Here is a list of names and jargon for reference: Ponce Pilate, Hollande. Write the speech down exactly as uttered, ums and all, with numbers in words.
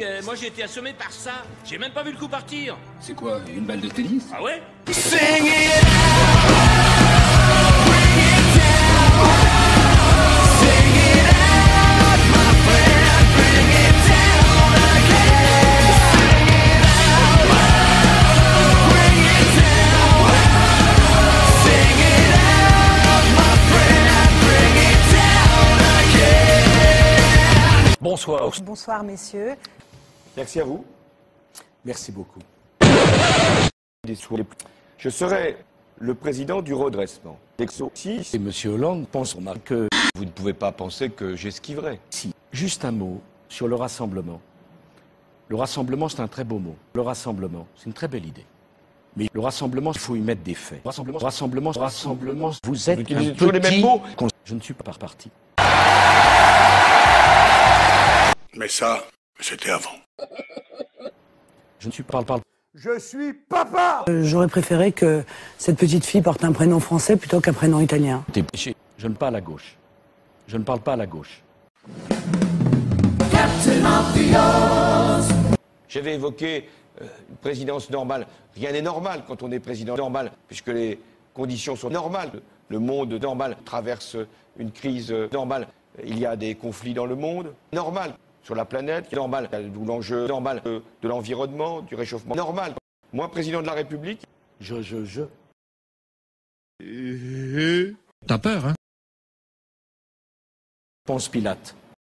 Euh, moi j'ai été assommé par ça, j'ai même pas vu le coup partir. C'est quoi, une balle de tennis? Ah ouais? Sing it out, bring it down. Sing it out, my friend, bring it down again. Sing it out, bring it down. Sing it out, my friend, bring it down again. Bonsoir. Bonsoir messieurs. Merci à vous. Merci beaucoup. Je serai le président du redressement. Si et monsieur Hollande pense que vous ne pouvez pas penser que j'esquiverai. Si. Juste un mot sur le rassemblement. Le rassemblement, c'est un très beau mot. Le rassemblement, c'est une très belle idée. Mais le rassemblement, il faut y mettre des faits. Rassemblement, rassemblement, rassemblement. Vous êtes un petit... les mêmes mots. Je ne suis pas par parti. Mais ça, c'était avant. Je ne suis pas... Parle, parle. Je suis papa. euh, J'aurais préféré que cette petite fille porte un prénom français plutôt qu'un prénom italien. Je ne parle pas à la gauche. Je ne parle pas à la gauche. J'avais évoqué euh, une présidence normale. Rien n'est normal quand on est président normal, puisque les conditions sont normales. Le monde normal traverse une crise normale. Il y a des conflits dans le monde. Normal. Sur la planète, normal, d'où l'enjeu normal de, de l'environnement, du réchauffement, normal. Moi, président de la République, je, je, je. T'as peur, hein? Ponce Pilate.